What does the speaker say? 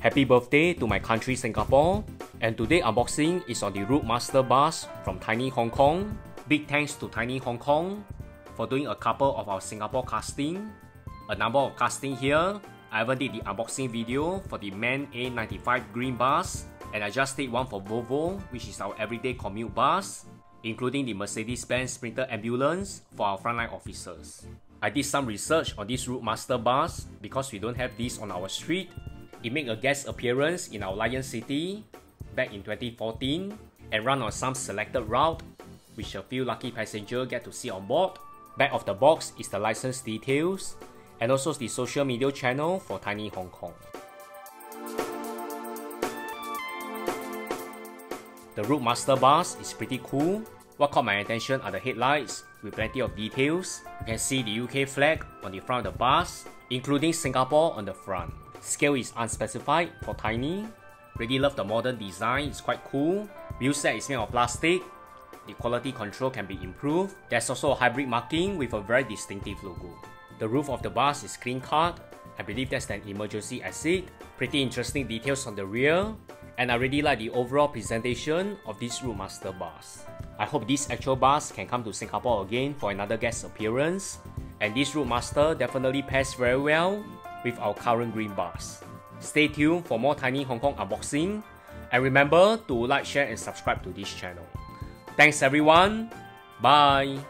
Happy birthday to my country Singapore, and today unboxing is on the Routemaster bus from Tiny Hong Kong. Big thanks to Tiny Hong Kong for doing a couple of our Singapore casting. A number of casting here. I even did the unboxing video for the MAN A95 green bus, and I just did one for Volvo, which is our everyday commute bus, including the Mercedes-Benz Sprinter ambulance for our frontline officers. I did some research on this Routemaster bus because we don't have this on our street. It made a guest appearance in our Lion City back in 2014 and run on some selected route, which a few lucky passengers get to see on board. Back of the box is the license details and also the social media channel for Tiny Hong Kong. The Routemaster bus is pretty cool. What caught my attention are the headlights with plenty of details. You can see the UK flag on the front of the bus, including Singapore on the front. Scale is unspecified for Tiny. Really love the modern design, it's quite cool. Wheel set is made of plastic. The quality control can be improved. There's also a hybrid marking with a very distinctive logo. The roof of the bus is clean cut. I believe that's an emergency exit. Pretty interesting details on the rear. And I really like the overall presentation of this Routemaster bus. I hope this actual bus can come to Singapore again for another guest appearance. And this Routemaster definitely pairs very well with our current green bus. Stay tuned for more Tiny Hong Kong unboxing, and remember to like, share and subscribe to this channel. Thanks everyone, bye!